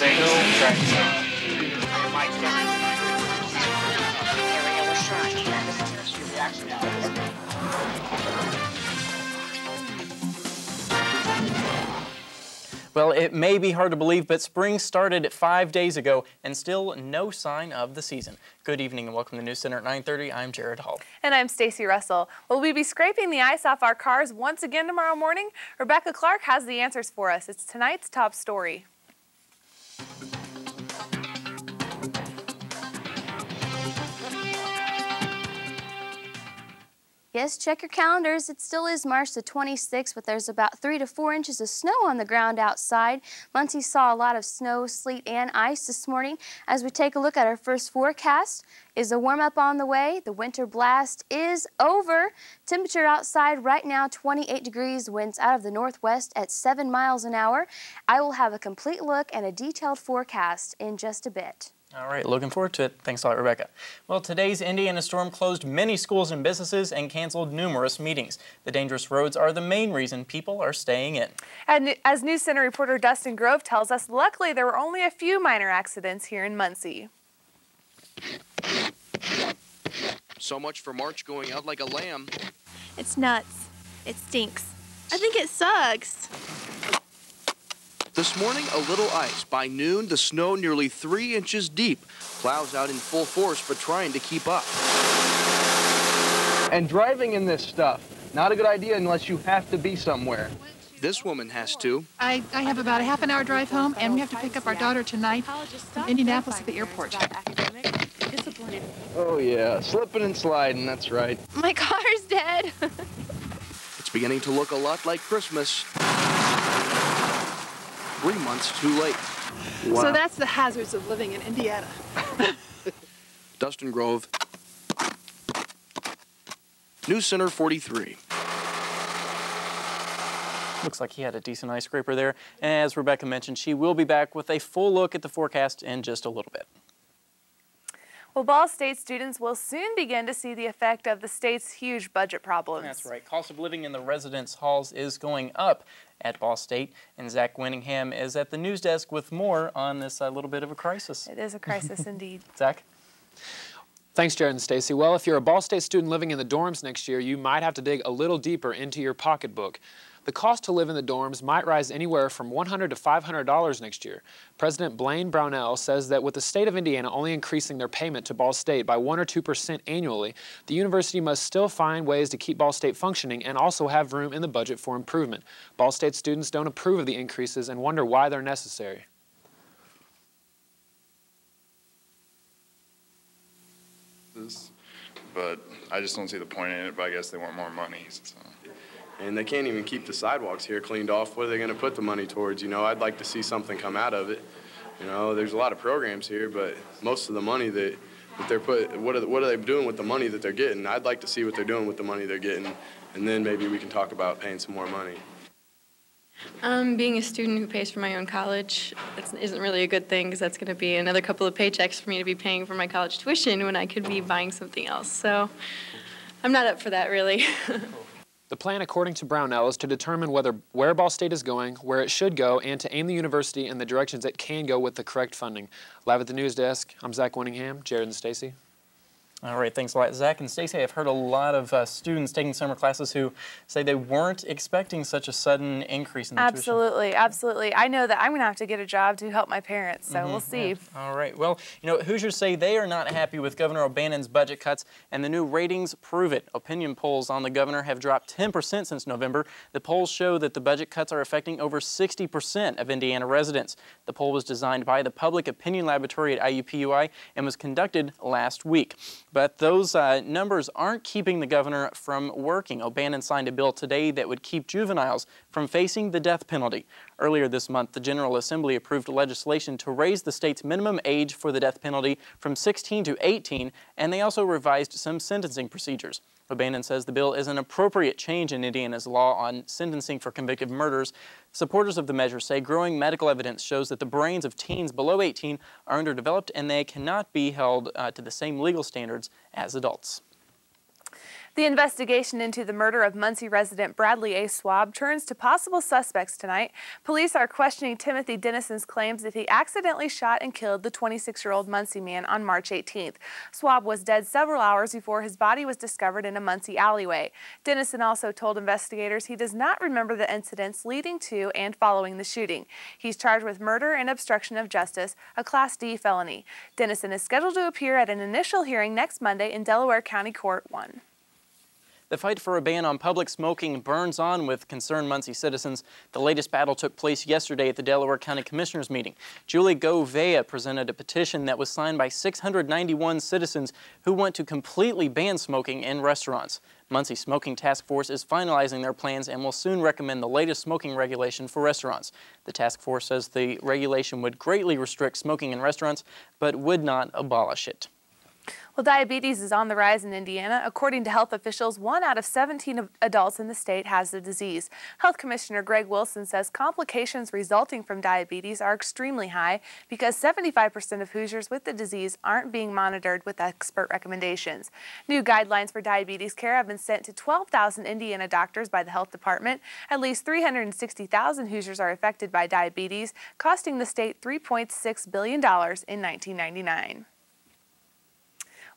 Saints and track Saints. Well, it may be hard to believe, but spring started 5 days ago and still no sign of the season. Good evening and welcome to News Center at 9:30. I'm Jared Hall. And I'm Stacy Russell. Will we be scraping the ice off our cars once again tomorrow morning? Rebecca Clark has the answers for us. It's tonight's top story. Yes, check your calendars. It still is March the 26th, but there's about 3 to 4 inches of snow on the ground outside. Muncie saw a lot of snow, sleet, and ice this morning. As we take a look at our first forecast, is a warm-up on the way? The winter blast is over. Temperature outside right now, 28 degrees, winds out of the northwest at 7 miles an hour. I will have a complete look and a detailed forecast in just a bit. All right, looking forward to it. Thanks a lot, Rebecca. Well, today's Indiana storm closed many schools and businesses and canceled numerous meetings. The dangerous roads are the main reason people are staying in. And as News Center reporter Dustin Grove tells us, luckily there were only a few minor accidents here in Muncie. So much for March going out like a lamb. It's nuts. It stinks. I think it sucks. This morning, a little ice. By noon, the snow nearly 3 inches deep. Plows out in full force, but trying to keep up. And driving in this stuff, not a good idea unless you have to be somewhere. This woman has to. I have about a half an hour drive home, and we have to pick up our daughter tonight from Indianapolis at the airport. Oh, yeah, slipping and sliding, that's right. My car's dead. It's beginning to look a lot like Christmas. 3 months too late. Wow. So that's the hazards of living in Indiana. Dustin Grove, News Center 43. Looks like he had a decent ice scraper there. And as Rebecca mentioned, she will be back with a full look at the forecast in just a little bit. Well, Ball State students will soon begin to see the effect of the state's huge budget problems. That's right. Cost of living in the residence halls is going up at Ball State, and Zach Winningham is at the news desk with more on this little bit of a crisis. It is a crisis indeed. Zach? Thanks, Jared and Stacy. Well, if you're a Ball State student living in the dorms next year, you might have to dig a little deeper into your pocketbook. The cost to live in the dorms might rise anywhere from $100 to $500 next year. President Blaine Brownell says that with the state of Indiana only increasing their payment to Ball State by 1 or 2% annually, the university must still find ways to keep Ball State functioning and also have room in the budget for improvement. Ball State students don't approve of the increases and wonder why they're necessary. But I just don't see the point in it, but I guess they want more money. So. And they can't even keep the sidewalks here cleaned off. What are they going to put the money towards? You know, I'd like to see something come out of it. You know, there's a lot of programs here, but most of the money that they're putting, what are they doing with the money that they're getting? I'd like to see what they're doing with the money they're getting, and then maybe we can talk about paying some more money. Being a student who pays for my own college, that isn't really a good thing, because that's going to be another couple of paychecks for me to be paying for my college tuition when I could be buying something else. So I'm not up for that, really. The plan, according to Brownell, is to determine where Ball State is going, where it should go, and to aim the university in the directions it can go with the correct funding. Live at the news desk, I'm Zach Winningham, Jared and Stacy. All right, thanks a lot, Zach and Stacy. I've heard a lot of students taking summer classes who say they weren't expecting such a sudden increase in the tuition. Absolutely. I know that I'm going to have to get a job to help my parents, so we'll see. Yeah. All right. Well, you know, Hoosiers say they are not happy with Governor O'Bannon's budget cuts, and the new ratings prove it. Opinion polls on the governor have dropped 10% since November. The polls show that the budget cuts are affecting over 60% of Indiana residents. The poll was designed by the Public Opinion Laboratory at IUPUI and was conducted last week. But those numbers aren't keeping the governor from working. O'Bannon signed a bill today that would keep juveniles from facing the death penalty. Earlier this month, the General Assembly approved legislation to raise the state's minimum age for the death penalty from 16 to 18, and they also revised some sentencing procedures. O'Bannon says the bill is an appropriate change in Indiana's law on sentencing for convicted murders. Supporters of the measure say growing medical evidence shows that the brains of teens below 18 are underdeveloped and they cannot be held to the same legal standards as adults. The investigation into the murder of Muncie resident Bradley A. Swab turns to possible suspects tonight. Police are questioning Timothy Dennison's claims that he accidentally shot and killed the 26-year-old Muncie man on March 18th. Swab was dead several hours before his body was discovered in a Muncie alleyway. Dennison also told investigators he does not remember the incidents leading to and following the shooting. He's charged with murder and obstruction of justice, a Class D felony. Dennison is scheduled to appear at an initial hearing next Monday in Delaware County Court 1. The fight for a ban on public smoking burns on with concerned Muncie citizens. The latest battle took place yesterday at the Delaware County Commissioners meeting. Julie Govea presented a petition that was signed by 691 citizens who want to completely ban smoking in restaurants. Muncie Smoking Task Force is finalizing their plans and will soon recommend the latest smoking regulation for restaurants. The task force says the regulation would greatly restrict smoking in restaurants, but would not abolish it. Well, diabetes is on the rise in Indiana. According to health officials, 1 out of 17 adults in the state has the disease. Health Commissioner Greg Wilson says complications resulting from diabetes are extremely high because 75% of Hoosiers with the disease aren't being monitored with expert recommendations. New guidelines for diabetes care have been sent to 12,000 Indiana doctors by the health department. At least 360,000 Hoosiers are affected by diabetes, costing the state $3.6 billion in 1999.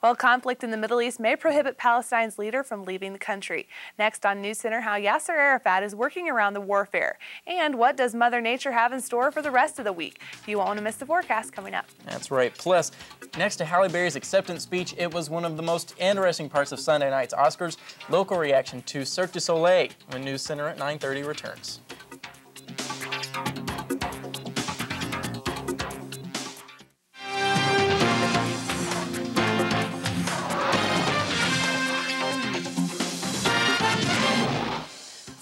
Well, conflict in the Middle East may prohibit Palestine's leader from leaving the country. Next on News Center, how Yasser Arafat is working around the warfare. And what does Mother Nature have in store for the rest of the week? You won't want to miss the forecast coming up. That's right. Plus, next to Halle Berry's acceptance speech, it was one of the most interesting parts of Sunday night's Oscars. Local reaction to Cirque du Soleil when News Center at 9:30 returns.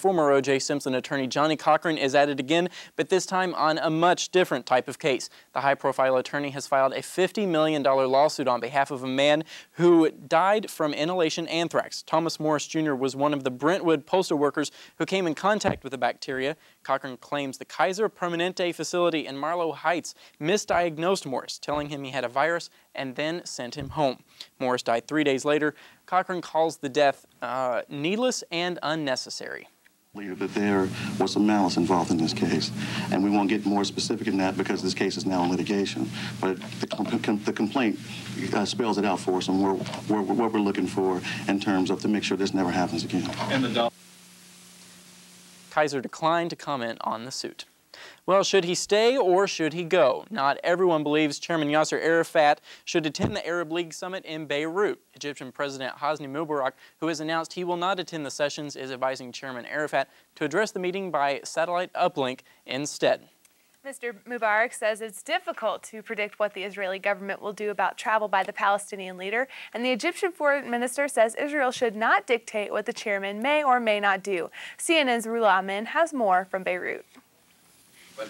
Former O.J. Simpson attorney Johnny Cochran is at it again, but this time on a much different type of case. The high-profile attorney has filed a $50 million lawsuit on behalf of a man who died from inhalation anthrax. Thomas Morris Jr. was one of the Brentwood postal workers who came in contact with the bacteria. Cochran claims the Kaiser Permanente facility in Marlow Heights misdiagnosed Morris, telling him he had a virus and then sent him home. Morris died 3 days later. Cochran calls the death needless and unnecessary. That there was some malice involved in this case, and we won't get more specific than that because this case is now in litigation. But the complaint spells it out for us, and what we're looking for in terms of to make sure this never happens again. And the Kaiser declined to comment on the suit. Well, should he stay or should he go? Not everyone believes Chairman Yasser Arafat should attend the Arab League summit in Beirut. Egyptian President Hosni Mubarak, who has announced he will not attend the sessions, is advising Chairman Arafat to address the meeting by satellite uplink instead. Mr. Mubarak says it's difficult to predict what the Israeli government will do about travel by the Palestinian leader, and the Egyptian foreign minister says Israel should not dictate what the chairman may or may not do. CNN's Rula Amin has more from Beirut.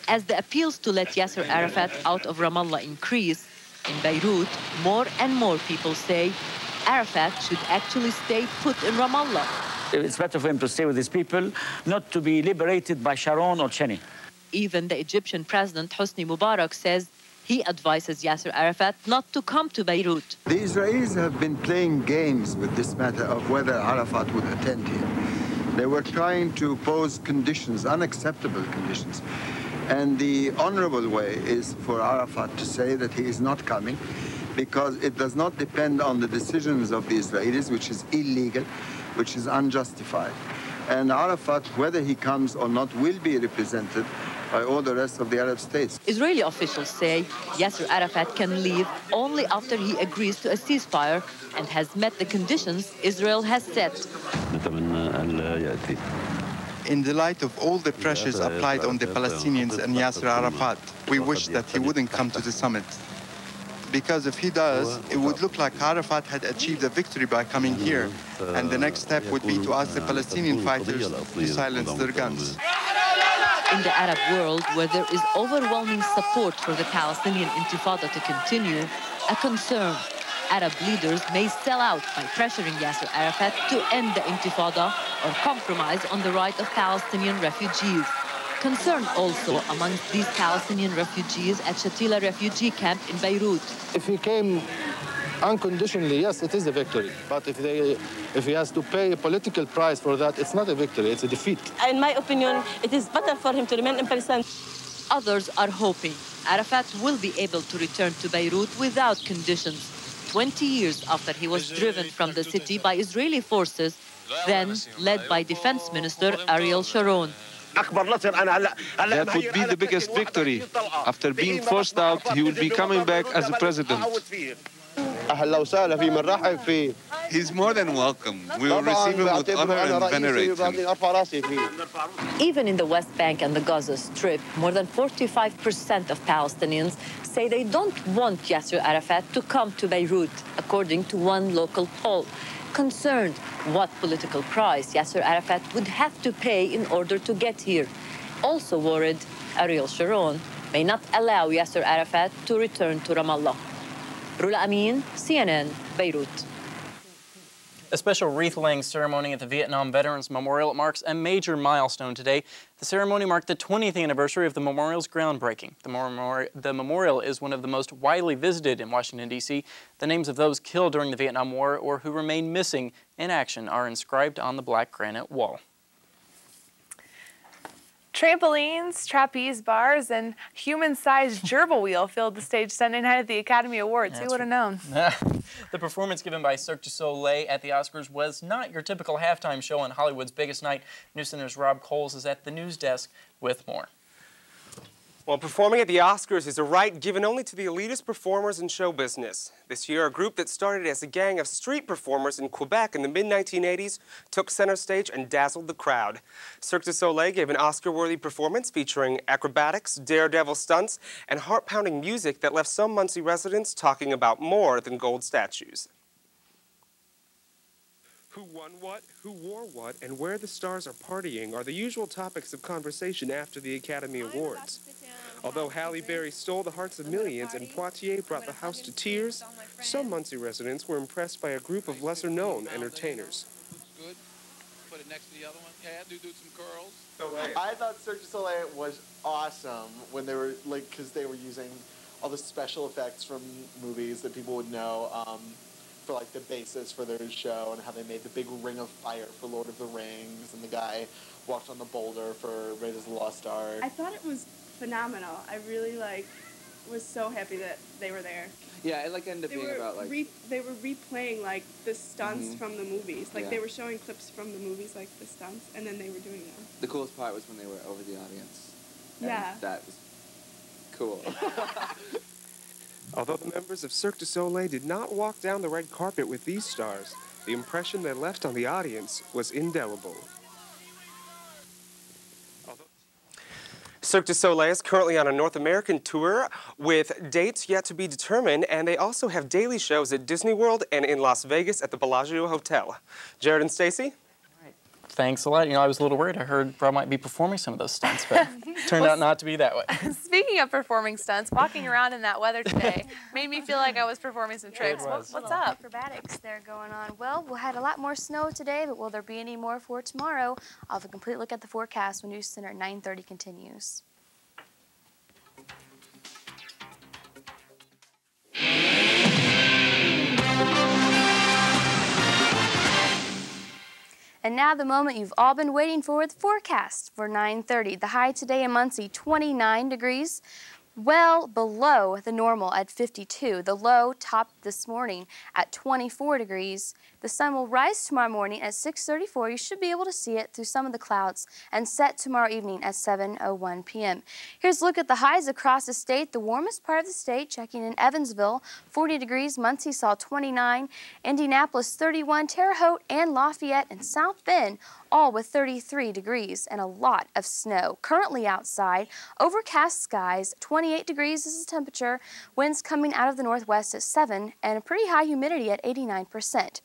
As the appeals to let Yasser Arafat out of Ramallah increase, in Beirut, more and more people say Arafat should actually stay put in Ramallah. It's better for him to stay with his people, not to be liberated by Sharon or Cheney. Even the Egyptian president, Hosni Mubarak, says he advises Yasser Arafat not to come to Beirut. The Israelis have been playing games with this matter of whether Arafat would attend him. They were trying to pose conditions, unacceptable conditions. And the honorable way is for Arafat to say that he is not coming because it does not depend on the decisions of the Israelis, which is illegal, which is unjustified. And Arafat, whether he comes or not, will be represented by all the rest of the Arab states. Israeli officials say Yasser Arafat can leave only after he agrees to a ceasefire and has met the conditions Israel has set. In the light of all the pressures applied on the Palestinians and Yasser Arafat, we wish that he wouldn't come to the summit. Because if he does, it would look like Arafat had achieved a victory by coming here, and the next step would be to ask the Palestinian fighters to silence their guns. In the Arab world, where there is overwhelming support for the Palestinian Intifada to continue, a concern Arab leaders may sell out by pressuring Yasser Arafat to end the Intifada or compromise on the right of Palestinian refugees. Concern also amongst these Palestinian refugees at Shatila refugee camp in Beirut. If he came unconditionally, yes, it is a victory. But if he has to pay a political price for that, it's not a victory, it's a defeat. In my opinion, it is better for him to remain in Palestine. Others are hoping Arafat will be able to return to Beirut without conditions, 20 years after he was driven from the city by Israeli forces, then led by Defense Minister Ariel Sharon. That would be the biggest victory. After being forced out, he will be coming back as a president. He's more than welcome. We will receive him with honor and venerate him. Even in the West Bank and the Gaza Strip, more than 45% of Palestinians say they don't want Yasser Arafat to come to Beirut, according to one local poll. Concerned what political price Yasser Arafat would have to pay in order to get here. Also worried, Ariel Sharon may not allow Yasser Arafat to return to Ramallah. Rula Amin, CNN, Beirut. A special wreath-laying ceremony at the Vietnam Veterans Memorial marks a major milestone today. The ceremony marked the 20th anniversary of the memorial's groundbreaking. The memorial is one of the most widely visited in Washington, D.C. The names of those killed during the Vietnam War or who remain missing in action are inscribed on the black granite wall. Trampolines, trapeze bars, and human-sized gerbil wheel filled the stage Sunday night at the Academy Awards. Who would have known? The performance given by Cirque du Soleil at the Oscars was not your typical halftime show on Hollywood's biggest night. News Center's Rob Coles is at the news desk with more. Well, performing at the Oscars is a right given only to the elitist performers in show business. This year, a group that started as a gang of street performers in Quebec in the mid-1980s took center stage and dazzled the crowd. Cirque du Soleil gave an Oscar-worthy performance featuring acrobatics, daredevil stunts, and heart-pounding music that left some Muncie residents talking about more than gold statues. Who won what, who wore what, and where the stars are partying are the usual topics of conversation after the Academy Awards. Although Halle Berry stole the hearts of millions and Poitiers brought the house to tears, some Muncie residents were impressed by a group of lesser-known entertainers. Good. Put it next to the other one. Yeah, do some curls. I thought Cirque du Soleil was awesome when they were, like, because they were using all the special effects from movies that people would know. For like the basis for their show and how they made the big ring of fire for Lord of the Rings and the guy walked on the boulder for Raiders of the Lost Ark. I thought it was phenomenal. I really was so happy that they were there. Yeah, it ended up being about they were replaying the stunts from the movies. They were showing clips from the movies the stunts and then they were doing them. The coolest part was when they were over the audience. Yeah. That was cool. Although the members of Cirque du Soleil did not walk down the red carpet with these stars, the impression they left on the audience was indelible. Cirque du Soleil is currently on a North American tour with dates yet to be determined, and they also have daily shows at Disney World and in Las Vegas at the Bellagio Hotel. Jared and Stacy? Thanks a lot. I was a little worried. I heard Rob might be performing some of those stunts, but turned out not to be that way. Speaking of performing stunts, walking around in that weather today made me feel like I was performing some tricks. What's up? Acrobatics there going on. Well, we had a lot more snow today, but will there be any more for tomorrow? I'll have a complete look at the forecast when News Center at 9:30 continues. And now the moment you've all been waiting for, the forecast for 9:30. The high today in Muncie, 29 degrees, well below the normal at 52. The low topped this morning at 24 degrees. The sun will rise tomorrow morning at 6:34. You should be able to see it through some of the clouds and set tomorrow evening at 7:01 p.m. Here's a look at the highs across the state. The warmest part of the state, checking in Evansville, 40 degrees. Muncie saw 29. Indianapolis, 31. Terre Haute and Lafayette and South Bend, all with 33 degrees and a lot of snow. Currently outside, overcast skies, 28 degrees is the temperature. Winds coming out of the northwest at 7 and a pretty high humidity at 89%.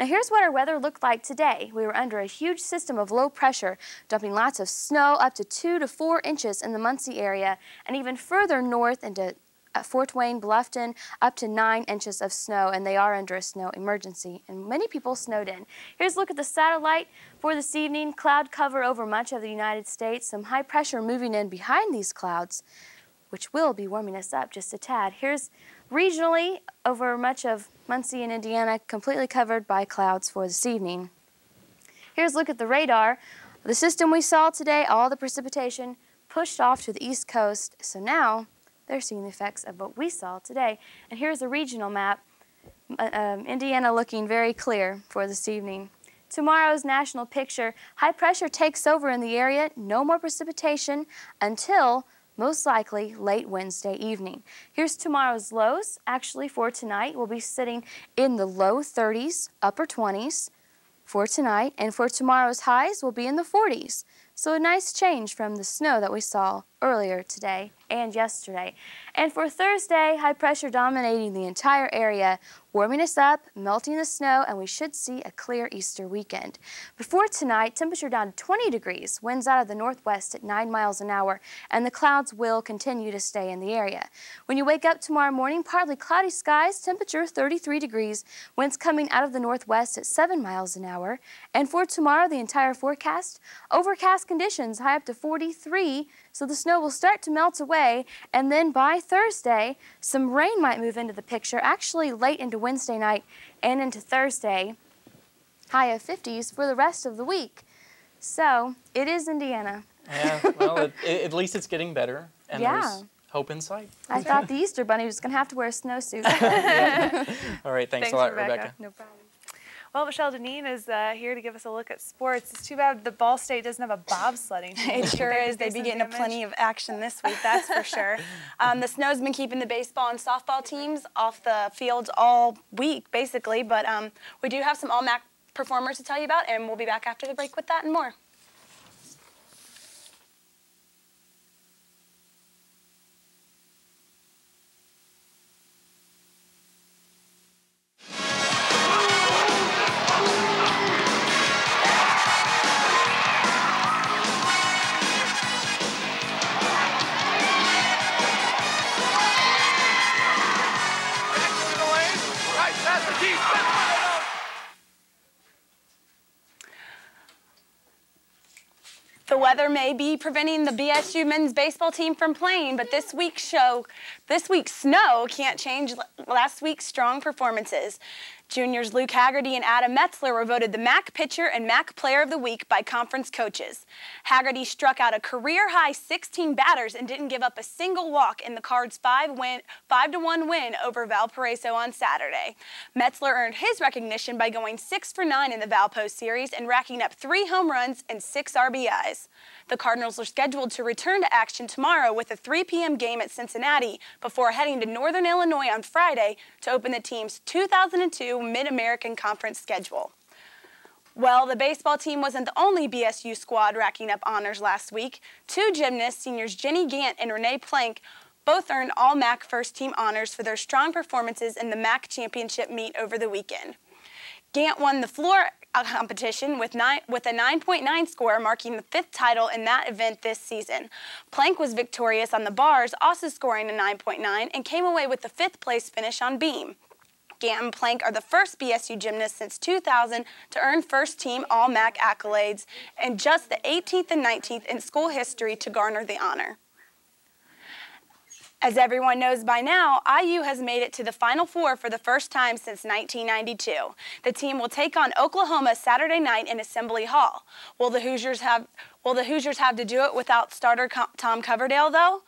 Now here's what our weather looked like today. We were under a huge system of low pressure, dumping lots of snow up to 2 to 4 inches in the Muncie area and even further north into Fort Wayne, Bluffton, up to 9 inches of snow, and they are under a snow emergency, and many people snowed in. Here's a look at the satellite for this evening. Cloud cover over much of the United States, some high pressure moving in behind these clouds, which will be warming us up just a tad. Here's Regionally, over much of Muncie and Indiana, completely covered by clouds for this evening. Here's a look at the radar. The system we saw today, all the precipitation pushed off to the east coast, so now they're seeing the effects of what we saw today. And here's a regional map, Indiana looking very clear for this evening. Tomorrow's national picture, high pressure takes over in the area, no more precipitation until most likely late Wednesday evening. Here's tomorrow's lows. Actually, for tonight, we'll be sitting in the low 30s, upper 20s for tonight, and for tomorrow's highs, we'll be in the 40s. So a nice change from the snow that we saw earlier today and yesterday. And for Thursday, high pressure dominating the entire area, warming us up, melting the snow, and we should see a clear Easter weekend. Before tonight, temperature down to 20 degrees, winds out of the northwest at 9 miles an hour, and the clouds will continue to stay in the area. When you wake up tomorrow morning, partly cloudy skies, temperature 33 degrees, winds coming out of the northwest at 7 miles an hour. And for tomorrow, the entire forecast, overcast conditions, high up to 43, so the snow will start to melt away, and then by Thursday, some rain might move into the picture, actually late into Wednesday night and into Thursday, high of 50s for the rest of the week. So it is Indiana. Yeah, well, at least it's getting better, and there's hope in sight. I thought the Easter Bunny was going to have to wear a snowsuit. All right, thanks a lot, Rebecca. No problem. Well, Michelle Deneen is here to give us a look at sports. It's too bad the Ball State doesn't have a bobsledding team. It sure is. They'd be getting plenty of action this week, that's for sure. The snow's been keeping the baseball and softball teams off the fields all week, basically. But we do have some all-MAC performers to tell you about, and we'll be back after the break with that and more. The weather may be preventing the BSU men's baseball team from playing, but this week's snow can't change last week's strong performances. Juniors Luke Haggerty and Adam Metzler were voted the MAC Pitcher and MAC Player of the Week by conference coaches. Haggerty struck out a career-high 16 batters and didn't give up a single walk in the Cards' 5-1 win over Valparaiso on Saturday. Metzler earned his recognition by going 6-for-9 in the Valpo series and racking up 3 home runs and 6 RBIs. The Cardinals are scheduled to return to action tomorrow with a 3 p.m. game at Cincinnati before heading to Northern Illinois on Friday to open the team's 2002 Mid-American Conference schedule. Well, the baseball team wasn't the only BSU squad racking up honors last week. 2 gymnasts, seniors Jenny Gant and Renee Plank, both earned all MAC first team honors for their strong performances in the MAC championship meet over the weekend. Gant won the floor competition with a 9.9 score, marking the 5th title in that event this season. Plank was victorious on the bars, also scoring a 9.9, and came away with the 5th place finish on beam. Gant and Plank are the first BSU gymnasts since 2000 to earn first-team all-MAC accolades, and just the 18th and 19th in school history to garner the honor. As everyone knows by now, IU has made it to the Final Four for the first time since 1992. The team will take on Oklahoma Saturday night in Assembly Hall. Will the Hoosiers have to do it without starter Tom Coverdale, though?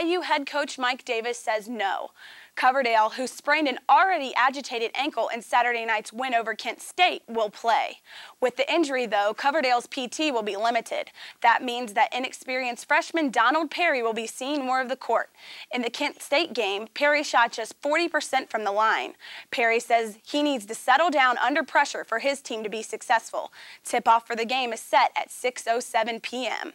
IU head coach Mike Davis says no. Coverdale, who sprained an already agitated ankle in Saturday night's win over Kent State, will play. With the injury, though, Coverdale's PT will be limited. That means that inexperienced freshman Donald Perry will be seeing more of the court. In the Kent State game, Perry shot just 40% from the line. Perry says he needs to settle down under pressure for his team to be successful. Tip-off for the game is set at 6:07 p.m.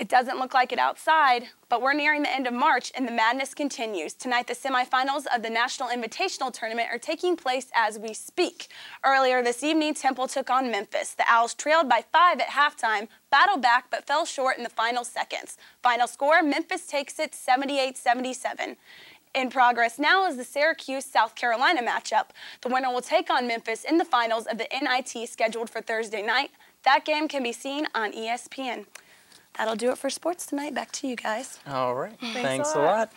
It doesn't look like it outside, but we're nearing the end of March and the madness continues. Tonight, the semifinals of the National Invitational Tournament are taking place as we speak. Earlier this evening, Temple took on Memphis. The Owls trailed by 5 at halftime, battled back, but fell short in the final seconds. Final score, Memphis takes it 78-77. In progress now is the Syracuse-South Carolina matchup. The winner will take on Memphis in the finals of the NIT scheduled for Thursday night. That game can be seen on ESPN. That'll do it for sports tonight. Back to you guys. All right. Thanks a lot.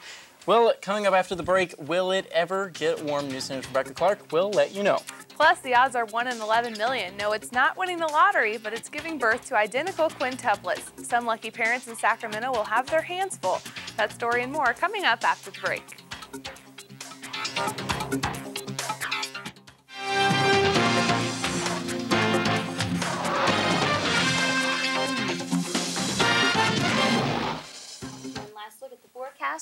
Well, coming up after the break, will it ever get warm? News and Rebecca Clark will let you know. Plus, the odds are 1 in 11 million. No, it's not winning the lottery, but it's giving birth to identical quintuplets. Some lucky parents in Sacramento will have their hands full. That story and more coming up after the break.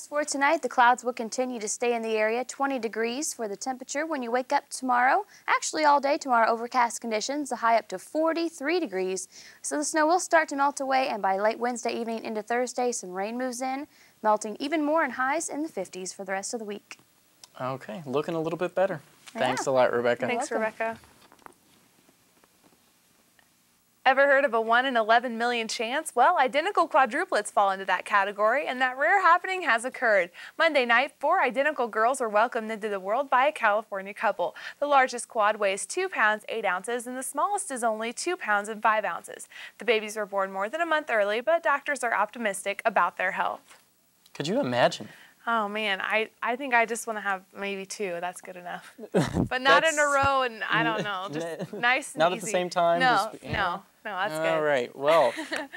For tonight, the clouds will continue to stay in the area. 20 degrees for the temperature when you wake up tomorrow. Actually, all day tomorrow, overcast conditions, the high up to 43 degrees. So the snow will start to melt away, and by late Wednesday evening into Thursday, some rain moves in, melting even more in highs in the 50s for the rest of the week. Okay, looking a little bit better. Yeah. Thanks a lot, Rebecca. Thanks, Rebecca. Ever heard of a 1 in 11 million chance? Well, identical quadruplets fall into that category, and that rare happening has occurred. Monday night, 4 identical girls were welcomed into the world by a California couple. The largest quad weighs 2 pounds, 8 ounces, and the smallest is only 2 pounds and 5 ounces. The babies were born more than a month early, but doctors are optimistic about their health. Could you imagine? Oh, man, I think I just want to have maybe 2. That's good enough. But not in a row, and I don't know, just nice and not easy. Not at the same time? No, just, you know. No, that's good. All right, well,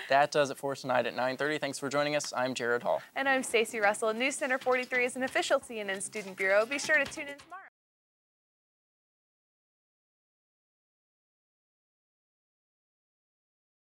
that does it for tonight at 9:30. Thanks for joining us. I'm Jared Hall. And I'm Stacy Russell. News Center 43 is an official CNN Student Bureau. Be sure to tune in tomorrow.